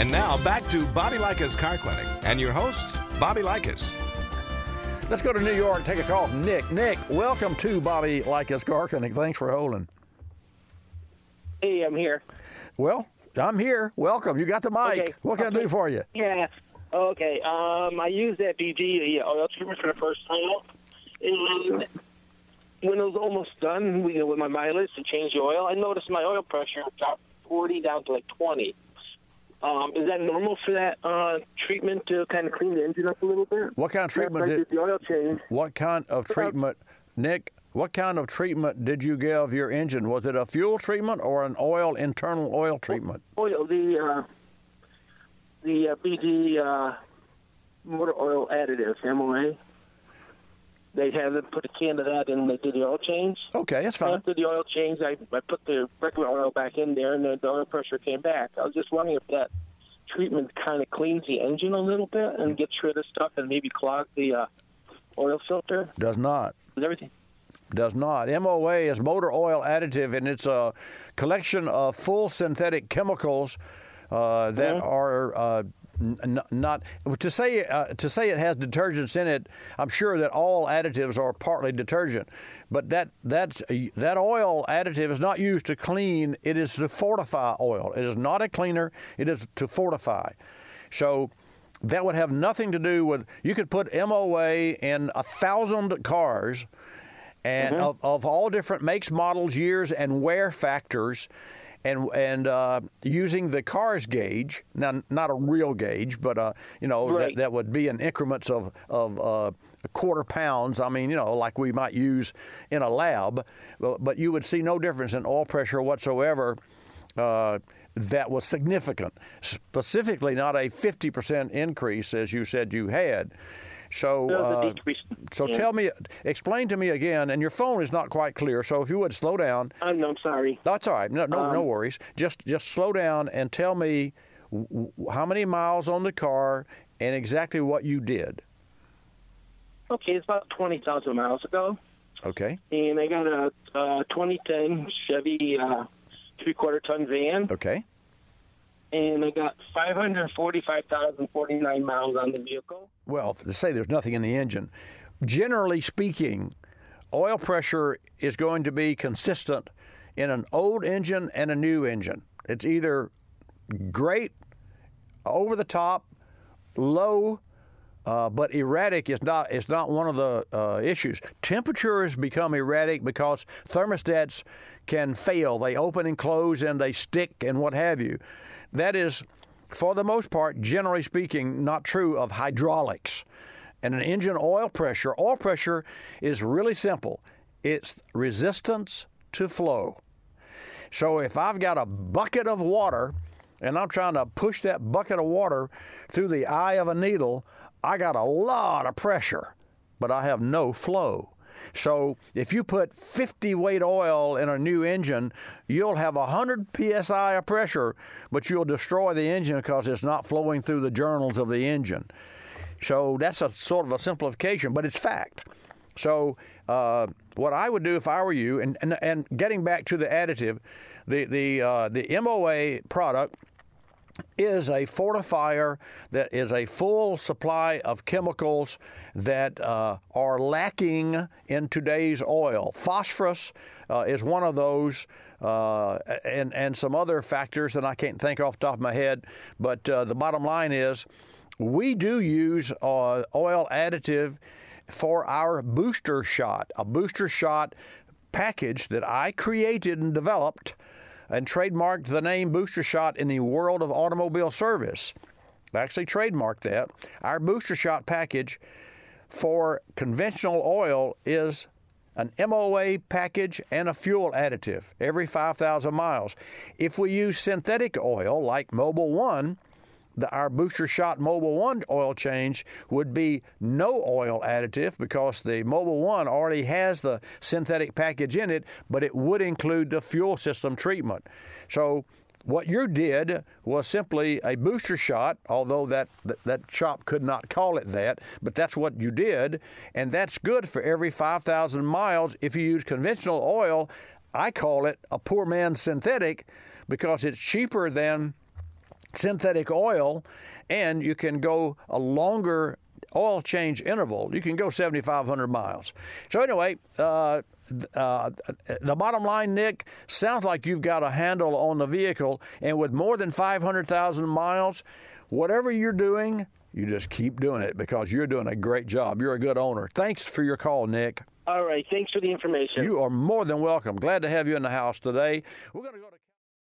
And now back to Bobby Likis Car Clinic and your host, Bobby Likis. Let's go to New York and take a call from Nick. Nick, welcome to Bobby Likis Car Clinic. Thanks for holding. Hey, I'm here. Well, I'm here. Welcome. You got the mic. Okay. What can I do for you? Yeah. Okay. I used that BG, the oil trimmer, for the first time. And when it was almost done, with my mileage to change the oil, I noticed my oil pressure dropped 40 down to like 20. Is that normal for that treatment to kind of clean the engine up a little bit? What kind of treatment did the oil change? What kind of treatment, Nick? What kind of treatment did you give your engine? Was it a fuel treatment or an internal oil treatment? Oil, the BG motor oil additive, MOA. They had them put a can of that in and they did the oil change. Okay, that's fine. After the oil change, I put the regular oil back in there and the oil pressure came back. I was just wondering if that treatment kind of cleans the engine a little bit and gets rid of stuff and maybe clogs the oil filter. Does not. Everything. Does not. MOA is motor oil additive, and it's a collection of full synthetic chemicals that are... Not to say it has detergents in it. I'm sure that all additives are partly detergent, but that oil additive is not used to clean. It is to fortify oil. It is not a cleaner. It is to fortify. So that would have nothing to do with. You could put MOA in 1,000 cars, and of all different makes, models, years, and wear factors. And using the car's gauge, now not a real gauge, but that would be in increments of quarter pounds. I mean, like we might use in a lab, but you would see no difference in oil pressure whatsoever. That was significant, specifically not a 50% increase as you said you had. So tell me, explain to me again, and your phone is not quite clear, so if you would slow down. No, I'm sorry. That's all right. No worries. Just slow down and tell me how many miles on the car and exactly what you did. Okay, it's about 20,000 miles ago. Okay. And I got a 2010 Chevy 3/4 ton van. Okay. And I got 545,049 miles on the vehicle. Well, to say there's nothing in the engine, generally speaking, oil pressure is going to be consistent in an old engine and a new engine. It's either great, over the top, low, but erratic is not. It's not one of the issues. Temperatures become erratic because thermostats can fail. They open and close, and they stick, and what have you. That is, for the most part, generally speaking, not true of hydraulics. And an engine oil pressure is really simple. It's resistance to flow. So if I've got a bucket of water and I'm trying to push that bucket of water through the eye of a needle, I got a lot of pressure, but I have no flow. So if you put 50 weight oil in a new engine, you'll have 100 psi of pressure, but you'll destroy the engine because it's not flowing through the journals of the engine. So that's a sort of a simplification, but it's fact. So what I would do if I were you, and getting back to the additive, the MOA product is a fortifier that is a full supply of chemicals that are lacking in today's oil. Phosphorus is one of those, and some other factors that I can't think off the top of my head, but the bottom line is we do use oil additive for our booster shot, a booster shot package that I created and developed and trademarked the name Booster Shot in the world of automobile service. I actually trademarked that. Our Booster Shot package for conventional oil is an MOA package and a fuel additive every 5,000 miles. If we use synthetic oil like Mobil One, our Booster Shot Mobil One oil change would be no oil additive because the Mobil One already has the synthetic package in it, but it would include the fuel system treatment. So what you did was simply a booster shot, although that shop could not call it that, but that's what you did, and that's good for every 5,000 miles. If you use conventional oil, I call it a poor man's synthetic because it's cheaper than synthetic oil, and you can go a longer oil change interval. You can go 7,500 miles. So anyway, the bottom line, Nick, sounds like you've got a handle on the vehicle, and with more than 500,000 miles, whatever you're doing, you just keep doing it because you're doing a great job. You're a good owner. Thanks for your call, Nick. All right. Thanks for the information. You are more than welcome. Glad to have you in the house today. We're going to go to